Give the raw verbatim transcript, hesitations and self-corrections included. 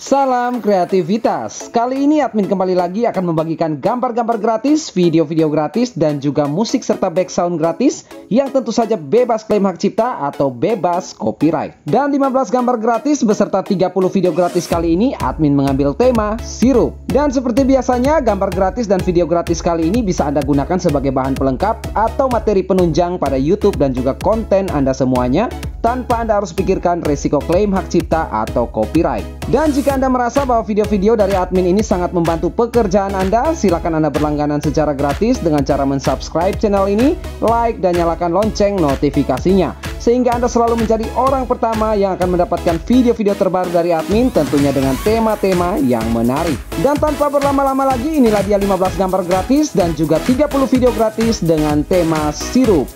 Salam kreativitas. Kali ini admin kembali lagi akan membagikan gambar-gambar gratis, video-video gratis, dan juga musik serta background gratis yang tentu saja bebas klaim hak cipta atau bebas copyright. Dan lima belas gambar gratis beserta tiga puluh video gratis kali ini admin mengambil tema sirup. Dan seperti biasanya, gambar gratis dan video gratis kali ini bisa Anda gunakan sebagai bahan pelengkap atau materi penunjang pada YouTube dan juga konten Anda semuanya, tanpa Anda harus pikirkan resiko klaim hak cipta atau copyright. Dan jika Anda merasa bahwa video-video dari admin ini sangat membantu pekerjaan Anda, silakan Anda berlangganan secara gratis dengan cara mensubscribe channel ini, like, dan nyalakan lonceng notifikasinya, sehingga Anda selalu menjadi orang pertama yang akan mendapatkan video-video terbaru dari admin, tentunya dengan tema-tema yang menarik. Dan tanpa berlama-lama lagi, inilah dia lima belas gambar gratis dan juga tiga puluh video gratis dengan tema sirup.